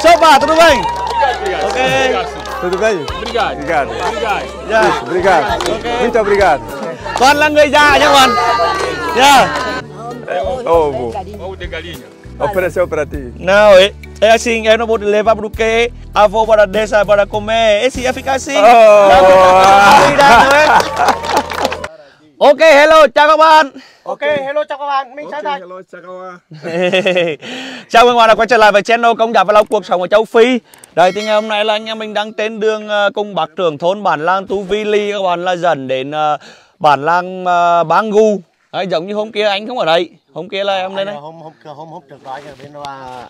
Chapa, tudo bem? Obrigado. Ok. Tudo bem? Obrigado. Obrigado. Yeah. Obrigado. Okay. Muito obrigado. Toàn là người già nha con. Yeah. Ovo. Ovo de galinha. Ofereceu para ti. Não, é. É assim, eu não vou levar porque a avó para deixar para comer. Esse ia ficar assim. Ok, hello, chào các bạn. Ok, hello, chào các bạn. Mình chào thầy. Hello, chào các bạn. Chào mừng các bạn đã quay trở lại với channel Công Giáp Vlogs cuộc sống ở Châu Phi. Đấy, thì ngày hôm nay là anh em mình đang trên đường cùng bác trưởng thôn bản làng Tu Vi Ly các bạn là dẫn đến bản làng Bango. Đấy, giống như hôm kia anh không ở đây. Hôm kia là em lên đây. Hôm trước đó bên là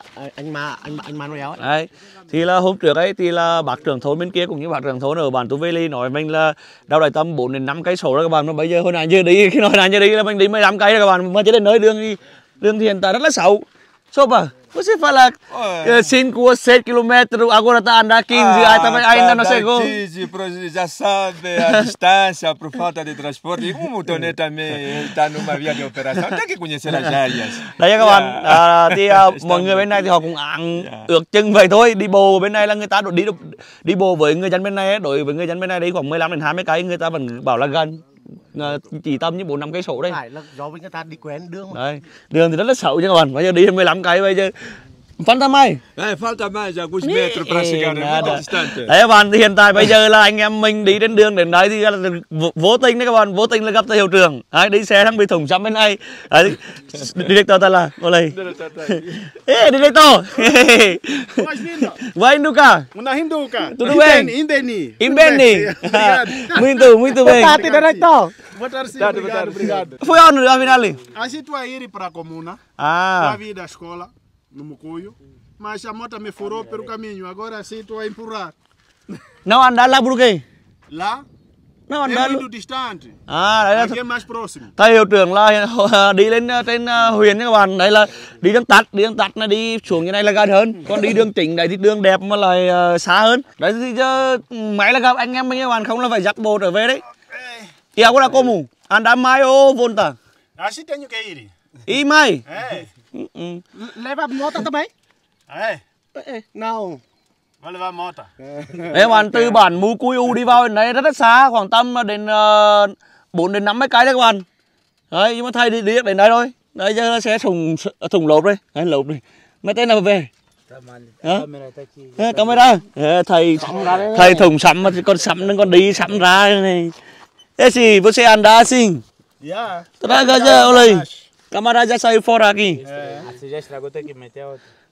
anh Manuel ấy. Đấy. Thì là hôm trước ấy thì là bác trưởng thôn bên kia cũng như bác trưởng thôn ở bản Tu Vi Ly nói mình là đau đại tâm 4 đến 5 cây số rồi các bạn, mà bây giờ hồi nãy chưa đi, khi nói nãy chưa đi là mình đi 15 cây rồi các bạn, mà chỉ đến nơi đường thì hiện tại rất là xấu. Sopa, você fala 5 ou 7 km, agora tá andando 15, aí também ainda não chegou. 15, já sabe a distância por falta de transporte. E como o Tonê também está numa via de operação, tem que conhecer as áreas. Đấy các bạn, thì mọi người bên này thì họ cũng ước chừng vậy thôi. Đi bộ bên này là người ta đi bộ với người dân bên này, đối với người dân bên này đi khoảng 15 đến 20 cây, người ta vẫn bảo là gần. Chỉ tầm như 4-5 cây số đây. Phải là do với người ta đi quen đường mà. Đây, đường thì rất là xấu chứ các bạn. Bây giờ đi 15 cây bây giờ. Falta mais alguns metros para chegar muito distante. Đấy các bạn, thì hiện tại bây giờ là anh em mình đi đến đường đến đấy thì vô tình đấy các bạn, vô tình là gặp thầy hiệu trưởng. Đấy, đi xe đang bị thủng sắm bên này. Đấy. Director tên là Olay. Ê, director. Vai Hinduka. Una Hinduka. Tudo bem? Imbeni. Muito bem. Tá, director. Obrigado. Foi onde a finale? A gente vai ir para a comuna. Para vir da escola. No Mucuio, mas a moto me furou pelo caminho, agora sim estou a empurrar. Não andar lá por quê? Lá? Não andar. É muito distante. Ah, aqui é mais próximo. Thầy hiệu trưởng là đi lên trên huyện các bạn, đây là đi đường tắt này đi xuống như này là gần hơn. Còn đi đường tỉnh này thì đường đẹp mà lại xa hơn. Đấy thì máy là gặp anh em mình các bạn không là phải giặt bộ trở về đấy. Thì agora como? Andar mais ou voltar? Assim tenho que ir. E mais? Leva a moto também? É? Não. Vai levar a moto. Em bạn từ bản Mucuiu đi vào đến đấy rất xa, khoảng tầm đến 4 đến 50 cái đấy các bạn. Đấy, nhưng mà thầy đi đến đấy thôi. Đấy giờ sẽ thùng lốp đây. Đấy lốp đi. Mấy tên nào về? Camera. Thầy thùng sắm mà con sắm nó còn đi sắm ra này. Thế gì você andar assim? Yeah. Traga olay. Camera já saiu fora aqui.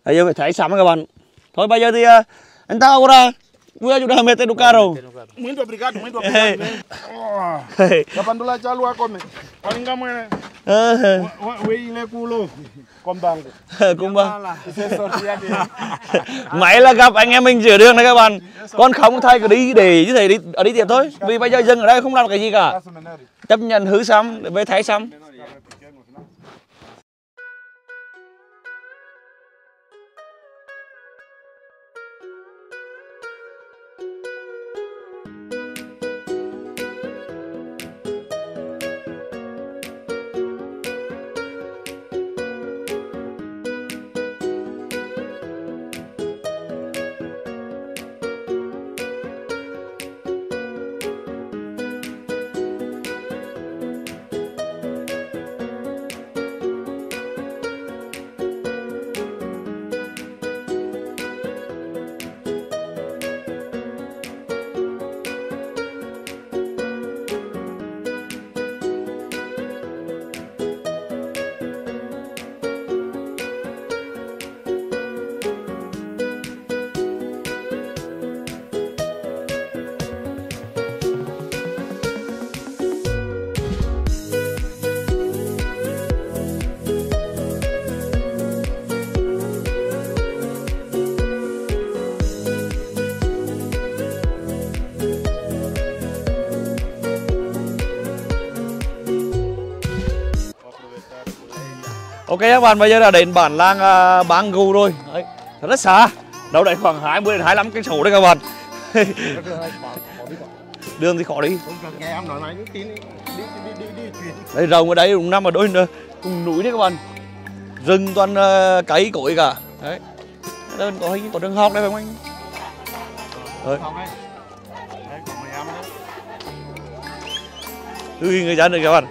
Bây giờ phải thấy sắm các bạn. Thôi bây giờ thì anh ta ora vừa chúng ta mệt được caro. Muito obrigado. Các bạn đula cho lúa con này. Con ngâm này. Wey le culo. Con bang. Con bang. Máy là gặp anh em mình giữa đường này các bạn. Con không thay cứ đi để chứ thầy đi ở đi tiệm thôi. Vì bây giờ dừng ở đây không làm cái gì cả. Chấp nhận hứa sắm về thấy sắm. Ok các bạn, bây giờ là đến bản làng Bango rồi. Đấy, rất xa. Đâu đấy khoảng 20 đến 25 cây số đấy các bạn. Đường thì khó đi. Đây rồng ở đây cũng nằm ở đôi cùng núi đấy các bạn. Rừng toàn cấy cối cả. Đấy. đơn có hình của đường học đây phải không anh? Đấy. Đấy, của mình em đấy. Ui, người dân này các bạn.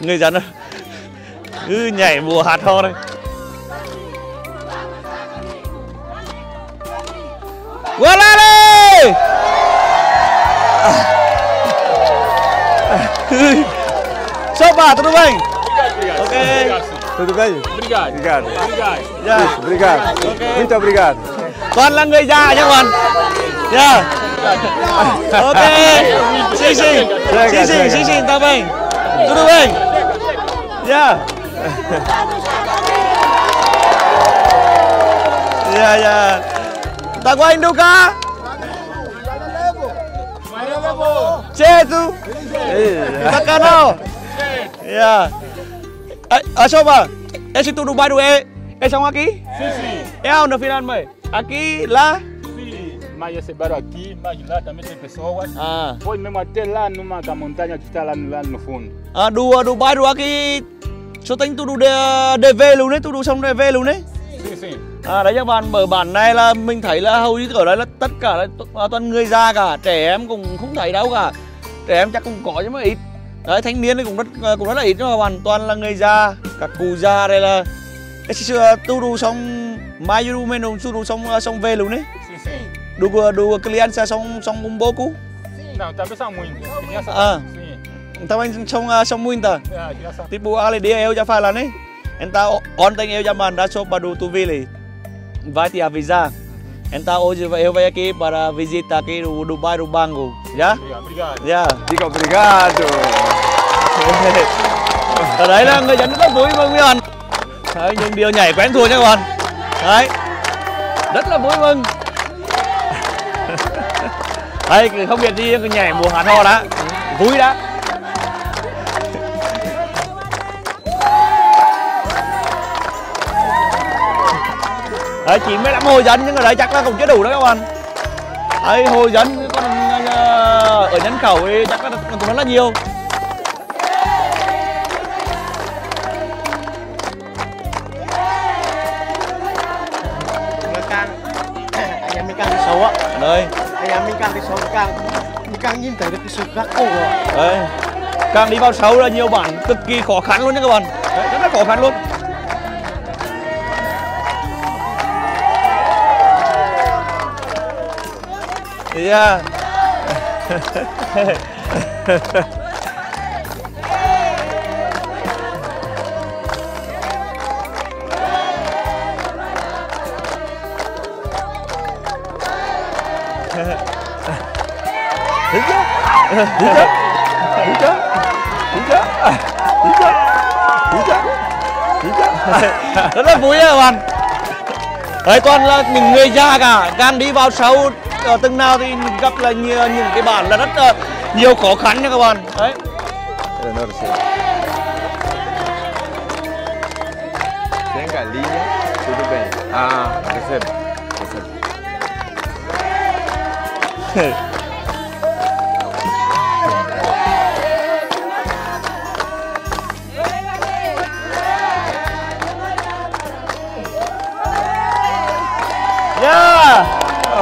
Người dân ơi. Cứ nhảy mùa hạt ho đây. Qua lên đi. Soba, tudo bem? Ok. Tudo bem? Obrigado. Obrigado. Yeah. Obrigado. Okay. Muito obrigado. Toàn là người già nhá bạn. Yeah. Ok. Xin xin. Xin xin tao bem. Tudo bem? Yeah. Yeah, yeah. Tá guaindo cá? Cheio. Bacana. Yeah. Sao mà esse tudo vai doer? É só aqui? Sim, sim. É onde finalmente? Aqui, lá? Sim, mas esse bairro aqui, mas lá também tem pessoas. Ah. Foi mesmo até lá numa da montanha que está lá no fundo. Ah, do bairro aqui, só tem tudo de về luôn đấy, tudo xong rồi về luôn đấy. Sim, sim. À đấy các bạn, ở bản này là mình thấy là hầu như ở đấy là tất cả là toàn người già cả, trẻ em cũng không thấy đâu cả. Trẻ em chắc cũng có nhưng mà ít. Đấy, thanh niên cũng rất là ít nhưng mà hoàn toàn là người già, các cụ già đây là tu đủ xong mai du menu tu đủ xong về luôn đấy. Đủ client sẽ xong cùng bố cũ. Nào, ta biết xong mình. À, ta anh xong mình ta. Tiếp bu ali đi yêu cho phải là đấy. Em ta on tay yêu cho bạn đã số bà đủ tu vi này. Vai thì visa. Em ta hoje eu venho aqui para visitar aqui do bairro Bango, já? Obrigado. Já. Diga obrigado. Ở đấy là người dân rất vui mừng với bạn. Đấy, những điều nhảy quen thuộc nha các bạn. Đấy, rất là vui mừng. Đấy, không biết gì cứ nhảy mùa hạt ho đã, vui đã. Đấy, chỉ mới lắm hồi dân nhưng ở đấy chắc là cũng chưa đủ đó các bạn. Đấy, hồi dân còn ở nhân khẩu thì chắc là cũng rất là nhiều. Xấu á, ở đây. Anh em mình càng đi xấu càng nhìn thấy được cái sự gác cổ rồi. Đấy, càng đi vào xấu là nhiều bản cực kỳ khó khăn luôn nha các bạn. Đấy, rất là khó khăn luôn. Yeah. Rất là vui các bạn. Đấy, toàn là những người già cả, càng đi vào sâu từng nào thì mình gặp là những cái bản là rất nhiều khó khăn nha các bạn. Đấy. Tem galinha, tudo bem. Ah, recebe. Recebe.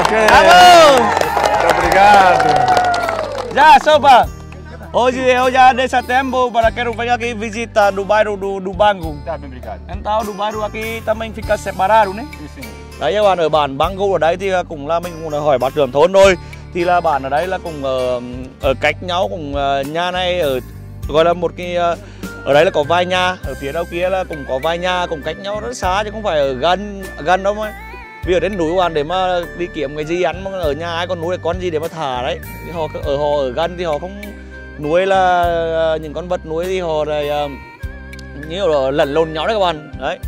Okay. Muito obrigado. Já, sopa. Hoje eu já deixo tempo para quero vir aqui visitar do bairro do Bango. Tá, bem, obrigado. Então, do bairro aqui também fica separado, né? Sim. Đấy các bạn, ở bản Bango ở đấy thì cũng là mình cũng là hỏi bà trưởng thôn thôi. Thì là bản ở đấy là cũng ở cách nhau cũng nhà này ở gọi là một cái ở đấy là có vài nhà, ở phía đâu kia là cũng có vài nhà, cũng cách nhau rất xa chứ không phải ở gần đâu mà. Vì ở đến núi hoàn để mà đi kiếm cái gì ăn, mà ở nhà ai con núi con gì để mà thả đấy. Họ ở gần thì họ không nuôi là những con vật nuôi thì họ là nhiều là lẩn lồn nhau đấy các bạn. Đấy.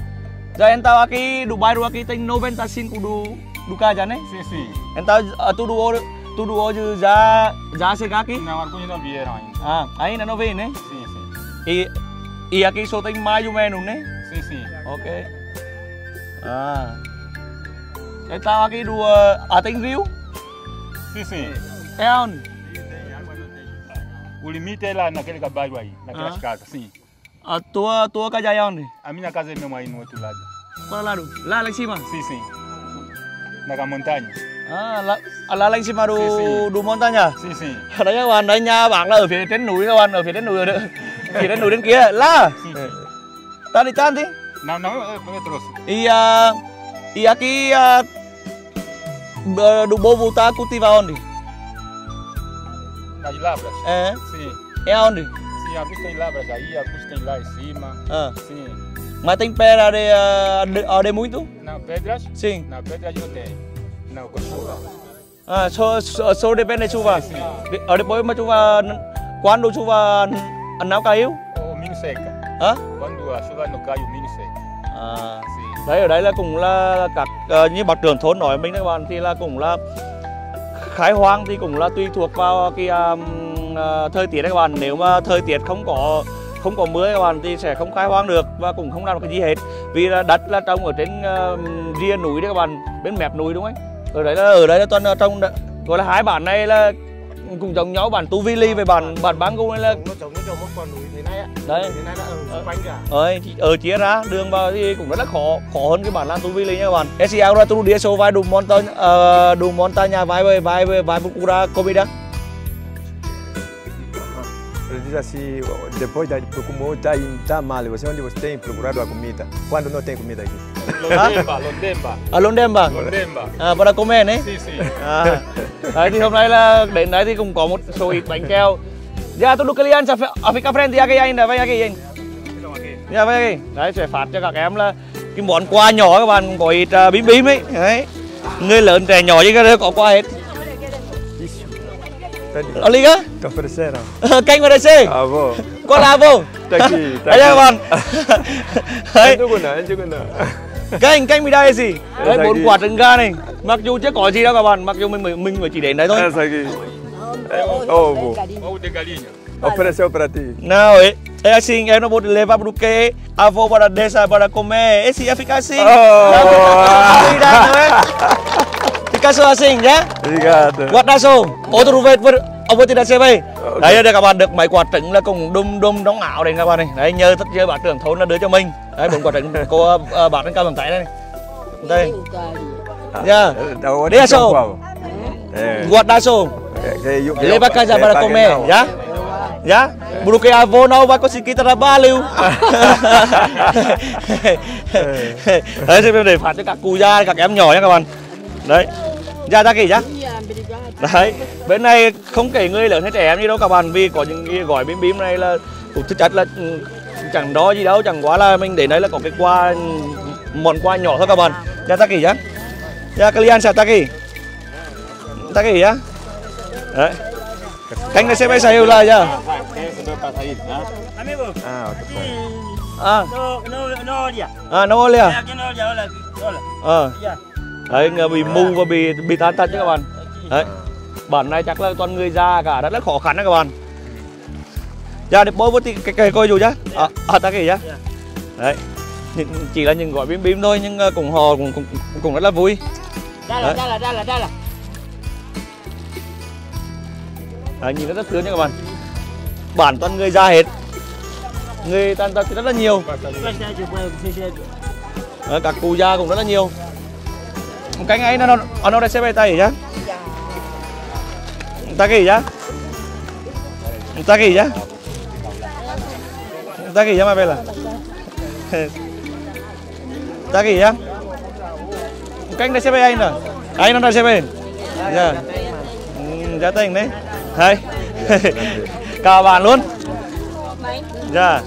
Giờ em tao aquí Dubai đua aquí tên Noventasin kudu duka jan đấy. Sí sí. Em tao tu duo ju ja ja se kaki. Nào ăn cũng như nó về rồi. À, ấy là nó về đấy. Sí sí. Y aquí so tên Mayu menun đấy. Sí sí. Ok. À. Em tao cái đùa ở tỉnh Rio. Sì sì. Em. O limite là naquele trabalho aí, naquelas casas. Sim. A tua casa é onde? A minha casa é meu aí no outro lado. Qual lado? Lá em cima. Sì sì. da montagne. Là anh xin mà đu đu montagne à? Sì, sì. Đấy các bạn, đấy nhà bạn là ở phía trên núi các bạn, ở phía trên núi nữa. Phía trên núi đến kia là. Ta đi tan đi. Nào nói metros. Y aquí do Bogotá cultiva onde? Nas lavras. É? Sim. É onde? Sim, alguns têm lavras aí, alguns têm lá em cima. Ah. Sim. Mas tem pedra de muito? Não, pedras? Sim. Não, pedras não tem. Não, com chuva. Ah, só depende de chuva. Sim. Depois uma chuva, quando chuva não caiu? O milho seca. Hã? Quando a chuva não caiu, o milho seca. Ah. Đấy, ở đấy là cũng là các như bác trưởng thôn nói mình các bạn thì là cũng là khai hoang thì cũng là tùy thuộc vào cái thời tiết các bạn. Nếu mà thời tiết không có mưa các bạn thì sẽ không khai hoang được và cũng không làm được cái gì hết, vì là đất là trồng ở trên rìa núi đấy các bạn, bên mép núi đúng không? Ở đấy là toàn trồng gọi là hai bản này là cùng trồng nhau, bản Tu Vi Ly với bản Bango này là nó trồng một quả núi thế này ạ. Đấy. Thế này là ở quanh cả. Ở chia ra đường vào thì cũng rất là khó hơn cái bản lan Tu Vi Ly nha các bạn. Esi Aura tu dia so vai du montaña vai procura comida. Ele diz assim, depois da como tá mal, você onde você tem procurado a comida? Quando não tem comida aqui. Londemba. À, para comer đấy. Sí, sí. À. Đấy thì hôm nay là đến đấy thì cũng có một số ít bánh kẹo. Dạ, tôi đúc cái ăn ở phía cà phê thì cái anh. Dạ, vậy đấy sẽ phát cho các em là cái món quà nhỏ các bạn, có ít bím bím ấy. Đấy. Người lớn trẻ nhỏ chứ cái có quà hết. Oliga? Cà phê sera. Canh vào đây xe. À vô. Có là vô. Taki. Đấy các bạn. Đấy. Anh chưa quên nào. Canh mình đây gì? Đấy 4 quả trứng gà này. Mặc dù chưa có gì đâu các bạn, mặc dù mình mới chỉ đến đấy thôi. Ovo de galinha. Ofereceu para ti. Não, é assim, eu não vou levar porque a avó para dessa para comer. Esse ia ficar assim. Fica só assim, né? Obrigado. Guardaço. Outro vez ông Tida CB. Đấy đây các bạn, được mấy quả trứng là cùng đum đóng ảo đây các bạn này. Đấy nhờ thật chơi bác trưởng thôn là đưa cho mình. Đấy 4 quả trứng cô bác lên cao bằng tay đây này. Đây. Dạ. Đây số. Guột đa số. Lê bác casa para comer, ya? Ya? Porque a avó não vai conseguir trabalho. Đấy CB để phát cho các cụ già, các em nhỏ nha các bạn. Đấy. Ra ta kì chứ. Đấy, bên này không kể người lớn hay trẻ em gì đâu các bạn, vì có những cái gói bím bím này là cũng thực chất là chẳng đó gì đâu, chẳng quá là mình để đấy là có cái quà, món quà nhỏ thôi các bạn. Dạ ta kì chứ. Dạ Kalian sao ta kì. Ta kì chứ. Đấy. Cánh này sẽ bay sao lại chứ. Nó đấy, bị mù và bị tàn tật chứ các bạn. Đấy. Bản này chắc là toàn người già cả, rất là khó khăn đấy các bạn. Ra để bố thì cái coi dù chứ. Ta kì chứ. Đấy. Chỉ là những gói bím bím thôi nhưng cùng họ cũng rất là vui. Đây là. Đấy, nhìn rất thương nha các bạn. Bản toàn người già hết. Người tàn tật thì rất là nhiều. Đấy, các cụ già cũng rất là nhiều. Cái ngay nó đây sẽ bay tay chứ. Ta kì chứ mà về là. Ta kì chứ. Cánh đây sẽ bay anh rồi. Anh nó đây sẽ bay. Dạ. Giá tiền đấy. Hay. Cả bạn luôn. Dạ.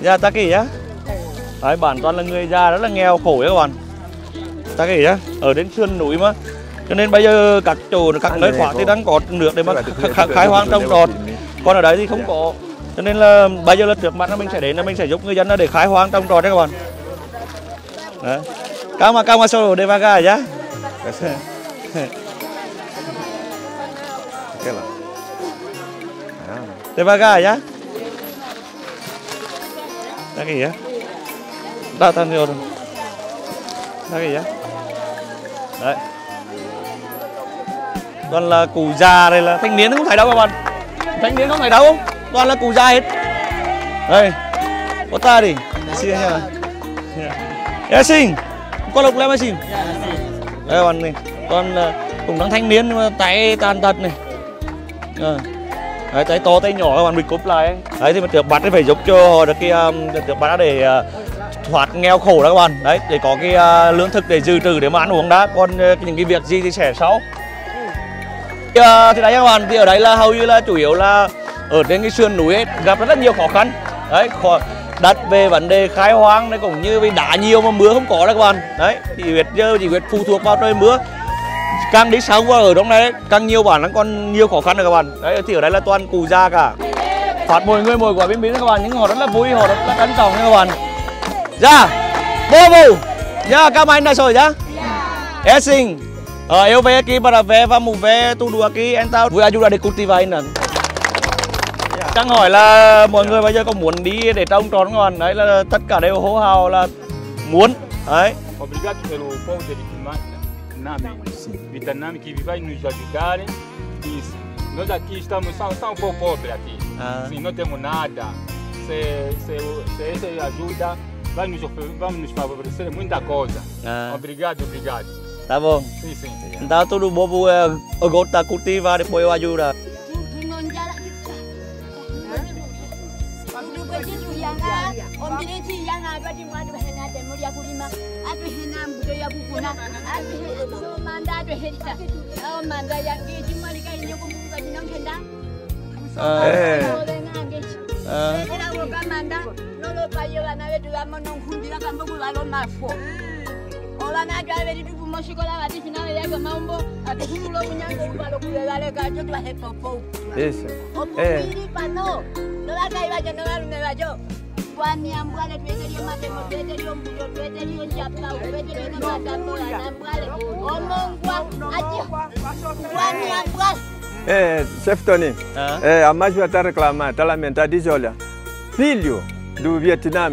Dạ ta kì chứ. Đấy, bản toàn là người già rất là nghèo khổ đấy các bạn. Ta kể nhá, ở đến sườn núi mà. Cho nên bây giờ các chỗ, các nơi khác thì đang có nước để mà khai hoang trồng trọt. Còn ở đấy thì không có. Cho nên là bây giờ là trước mắt mình sẽ đến là mình sẽ giúp người dân để khai hoang trồng trọt đấy các bạn. Đấy. Cao mà solo de vaga nhá. De vaga nhá. Ta kể nhá. Đã tan nhiều rồi. Đó kì chứ. Đấy. Toàn là cụ già đây, là thanh niên không thấy đâu các bạn. Thanh niên không thấy đâu. Toàn là cụ già hết. Đây. Có ta đi. Xin nhờ. Xin con lục lem xin. Đây còn này, con cũng đang thanh niên mà tay tàn tật này. Đấy, tay to tay nhỏ còn bị cốp lại. Đấy thì mình được bắt phải giúp cho họ được cái được bắt để thoát nghèo khổ đó các bạn. Đấy để có cái lương thực để dự trữ để mà ăn uống đã. Còn những cái việc gì thì sẽ sau. Thì đấy các bạn, thì ở đây là hầu như là chủ yếu là ở trên cái sườn núi ấy, gặp rất nhiều khó khăn. Đấy, đặt về vấn đề khai hoang này cũng như vì đá nhiều mà mưa không có đó các bạn. Đấy, thì Việt giờ chỉ Việt phụ thuộc vào trời mưa. Càng đi sâu vào ở trong này đấy, càng nhiều bản nó còn nhiều khó khăn rồi các bạn. Đấy, thì ở đây là toàn cụ già cả. Phát mọi người mồi quả bên bên các bạn, nhưng họ rất là vui, họ rất là trân trọng các bạn. Dạ, bố bù, dạ các bạn đã rồi dạ. Em xin. Eu venho aqui para ver, vamos ver tudo aqui, então vou ajudar de cultivar ainda. Đang hỏi là mọi người bây giờ có muốn đi để trông tròn còn đấy là tất cả đều hô hào là muốn đấy. Tá bom. Então tudo bom, agora tá cultivar depois eu ajuda. Chefe Tony, a mais já está reclamando, está lamentando, diz, olha, filho do Vietnã,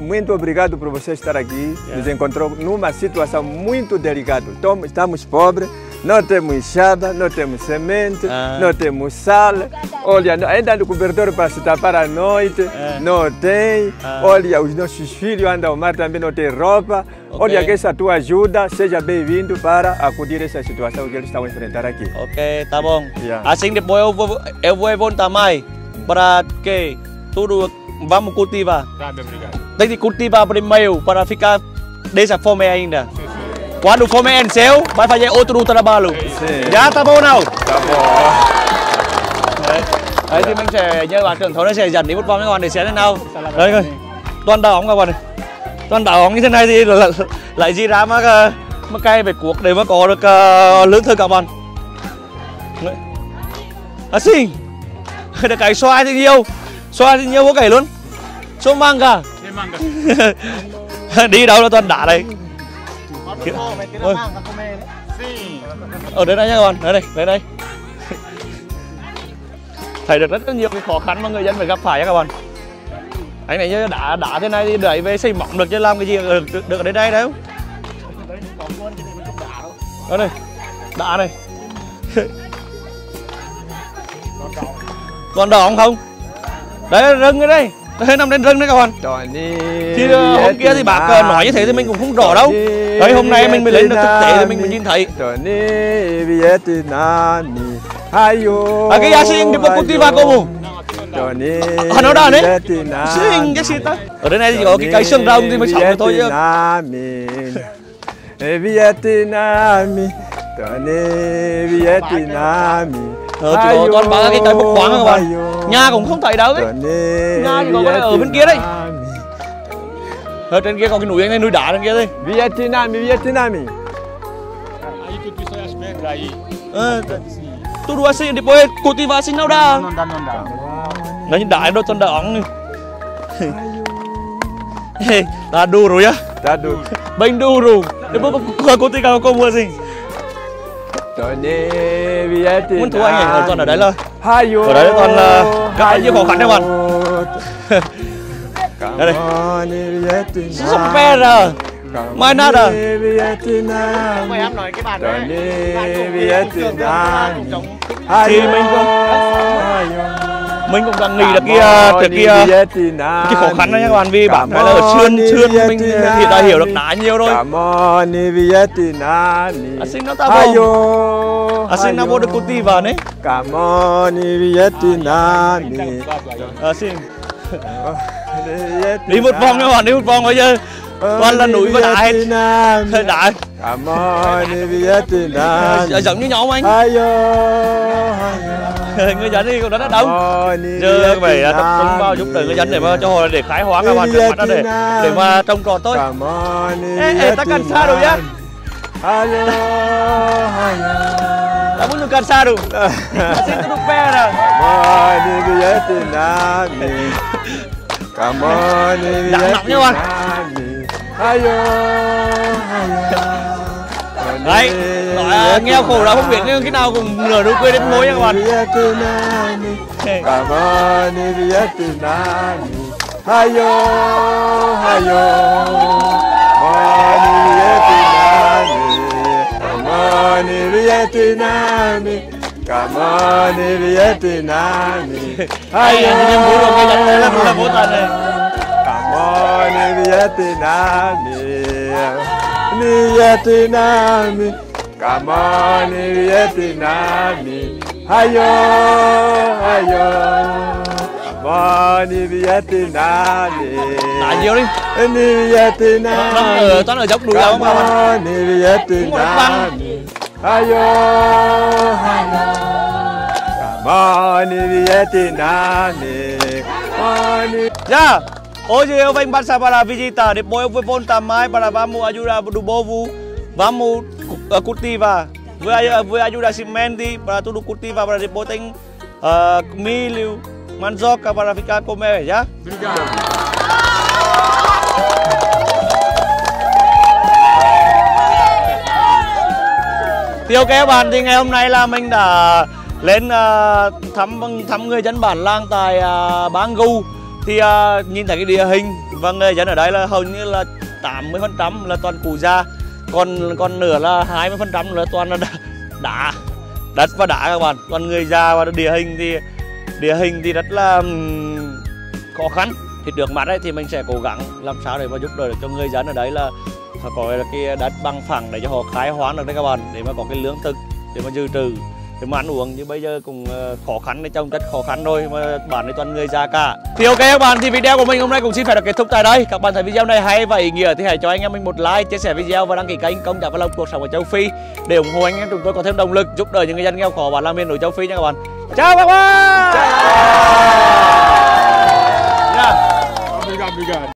muito obrigado por você estar aqui, nos encontrou numa situação muito delicada, estamos pobres, não temos enxada, não temos semente, não temos sal. Olha, ainda no cobertor para se tapar à noite, não tem. Olha, os nossos filhos andam ao mar, também não tem roupa. Okay. Olha, que essa tua ajuda, seja bem-vindo para acudir essa situação que eles estão enfrentando aqui. Ok, tá bom. Yeah. Assim depois eu vou voltar mais para que tudo vamos cultivar. Tá, obrigado. Tem que cultivar primeiro para ficar dessa fome ainda. Quando for seu, vai fazer outro trabalho. Sim. Já tá bom não? Tá bom. Đấy. Đấy thì mình sẽ nhờ bạn trưởng thôn nó sẽ dẫn đi một vòng các bạn để xem thế nào. Đấy ơi. Toàn đảo hóng các bạn. Toàn đảo hóng như thế này thì lại gì ra mà cây phải cuốc để mà có được lương thực các bạn. À xin. Được cái xoài thì nhiều. Xoài thì nhiều có cày luôn. Số manga. Đi đâu là toàn đá đây. Ở đây đây nha các bạn, đây thấy được rất nhiều cái khó khăn mà người dân phải gặp phải nha các bạn. Anh này đã thế này thì đẩy về xây mỏng được chứ làm cái gì được ở đây đây đâu. Đó đây, đá này. Còn đỏ không? Đấy rừng ở đây. Đấy, nằm lên rừng đấy các bạn. Thì hôm kia thì bác nói như thế thì mình cũng không rõ đâu. Đấy, hôm nay mình mới lên được thực tế thì mình mới nhìn thấy. À cái giá sinh thì bác cũng tìm vào cô mù. À nó đàn đấy. Sinh cái gì ta. Ở đây này thì có cái cây xương rồng thì mới sống được thôi chứ. Chỉ có toàn ba cái cây bốc khoáng các bạn. Nhà cũng không thấy đâu ấy. Nhà chỉ có cái ở bên kia đấy. Ở trên kia có cái núi anh này, núi đá trên kia thôi. Vietnam. Tôi đua xin đi bơi, cô tí vã xin nào đá. Nói như đá đôi toàn đá ống. Ta đu rồi á. Ta đu. Bênh đu rồi. Để bố cô tí cao cô mua gì. Muốn thua anh ảnh ở toàn ở đấy rồi. Ở đấy toàn là gặp rất nhiều khó khăn đấy các bạn. Đây đây. Supera. Mai nát à. Mày em nói cái bản đấy. Thì mình Mình cũng đã nghĩ được cái khó khăn đó nha các bạn, vì bản thân là ở Sươn mình thì đã hiểu được ná nhiều rồi. Xin nó ta vô, xin nó vô được cô tí vào đấy. Xin đi một vòng các bạn, đi một vòng bây giờ. Toàn là núi và đá hết. Thời đá giống như nhóm anh. Người dân thì cũng rất là đông. Giờ phải tập trung vào giúp đỡ người dân để mà cho họ để khai hóa các bạn trước mắt để mà trồng trọt thôi. Ê, ta cần xa đâu nhá. Đã muốn dùng cần xa đủ. Xin tôi đục phe nào. Đặng nọng nha bạn. Đấy, nói nghèo khổ đã không biết nhưng cái nào cũng nửa đôi quê đến mối nha các bạn. Hay những mối đồ cây đánh là vô tận này. Nhiều đi. Toàn ở dốc đùi lắm các bạn. Cũng có băng. Yeah. Hoje eu venho passar para visitar, depois eu vou voltar mais para vamos ajudar do povo, vamos cultivar, vou ajudar semente para tudo cultivar, para depois tem milho, mandioca para ficar comer, já? Obrigado. Tiêu các bạn thì ngày hôm nay là mình đã lên thăm người dân bản làng tại Bango. Thì nhìn thấy cái địa hình và người dân ở đây là hầu như là 80% là toàn cụ già, còn nửa là 20% là toàn là đá, đất và đá các bạn. Còn người già và địa hình thì rất là khó khăn. Thì trước mặt đấy thì mình sẽ cố gắng làm sao để mà giúp đỡ được cho người dân ở đấy là họ có cái đất bằng phẳng để cho họ khai hoang được đấy các bạn, để mà có cái lương thực để mà dự trữ, để mà ăn uống. Như bây giờ cũng khó khăn, để trông rất khó khăn rồi mà bản này toàn người già cả. Thì ok các bạn, thì video của mình hôm nay cũng xin phải được kết thúc tại đây. Các bạn thấy video này hay và ý nghĩa thì hãy cho anh em mình một like, chia sẻ video và đăng ký kênh Công Giáp Vlogs cuộc sống ở Châu Phi để ủng hộ anh em chúng tôi có thêm động lực giúp đỡ những người dân nghèo khổ bản làng miền núi Châu Phi nha các bạn. Chào các bạn.